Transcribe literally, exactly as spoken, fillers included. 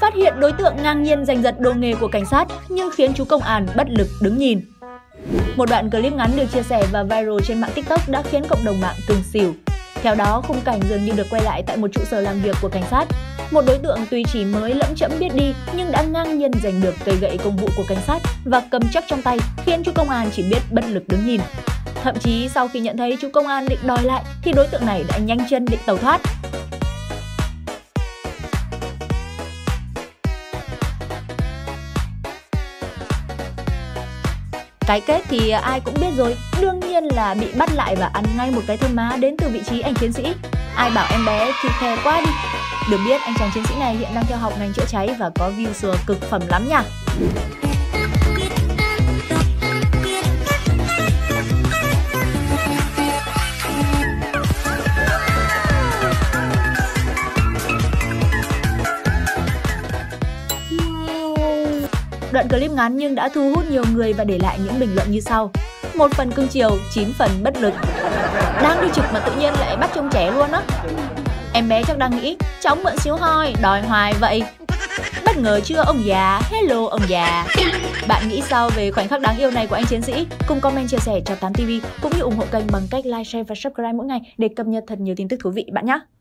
phát hiện đối tượng ngang nhiên giành giật đồ nghề của cảnh sát nhưng khiến chú công an bất lực đứng nhìn. Một đoạn clip ngắn được chia sẻ và viral trên mạng TikTok đã khiến cộng đồng mạng tương xỉu. Theo đó, khung cảnh dường như được quay lại tại một trụ sở làm việc của cảnh sát. Một đối tượng tuy chỉ mới lẫm chẫm biết đi nhưng đã ngang nhiên giành được cây gậy công vụ của cảnh sát và cầm chắc trong tay, khiến chú công an chỉ biết bất lực đứng nhìn. Thậm chí sau khi nhận thấy chú công an định đòi lại thì đối tượng này đã nhanh chân định tẩu thoát. Cái kết thì ai cũng biết rồi, đương nhiên là bị bắt lại và ăn ngay một cái thơm má đến từ vị trí anh chiến sĩ. Ai bảo em bé thì thè quá đi. Được biết anh chàng chiến sĩ này hiện đang theo học ngành chữa cháy và có view sùa cực phẩm lắm nha. Đoạn clip ngắn nhưng đã thu hút nhiều người và để lại những bình luận như sau: một phần cưng chiều, chín phần bất lực. Đang đi trực mà tự nhiên lại bắt trông trẻ luôn á. Em bé chắc đang nghĩ cháu mượn xíu hoi, đòi hoài vậy. Bất ngờ chưa ông già, hello ông già. Bạn nghĩ sao về khoảnh khắc đáng yêu này của anh chiến sĩ? Cùng comment chia sẻ cho Tám ti vi cũng như ủng hộ kênh bằng cách like, share và subscribe mỗi ngày để cập nhật thật nhiều tin tức thú vị bạn nhé.